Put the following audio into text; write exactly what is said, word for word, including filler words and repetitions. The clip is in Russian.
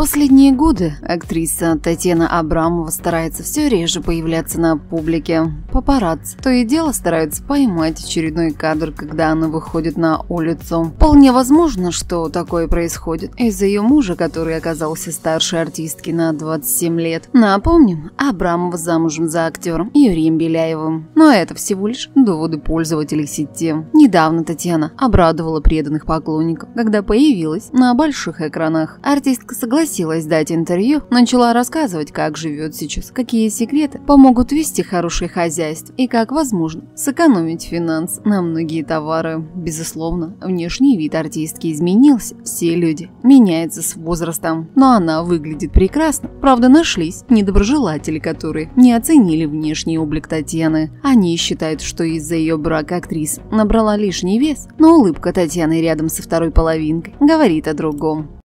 Последние годы актриса Татьяна Абрамова старается все реже появляться на публике. Папарацци то и дело стараются поймать очередной кадр, когда она выходит на улицу. Вполне возможно, что такое происходит из-за ее мужа, который оказался старше артистки на двадцать семь лет. Напомним, Абрамова замужем за актером Юрием Беляевым. Но это всего лишь доводы пользователей сети. Недавно Татьяна обрадовала преданных поклонников, когда появилась на больших экранах. Артистка согласилась дать интервью, начала рассказывать, как живет сейчас, какие секреты помогут вести хорошее хозяйство и как возможно сэкономить финанс на многие товары. Безусловно, внешний вид артистки изменился, все люди меняются с возрастом, но она выглядит прекрасно. Правда, нашлись недоброжелатели, которые не оценили внешний облик Татьяны. Они считают, что из-за ее брака актриса набрала лишний вес, но улыбка Татьяны рядом со второй половинкой говорит о другом.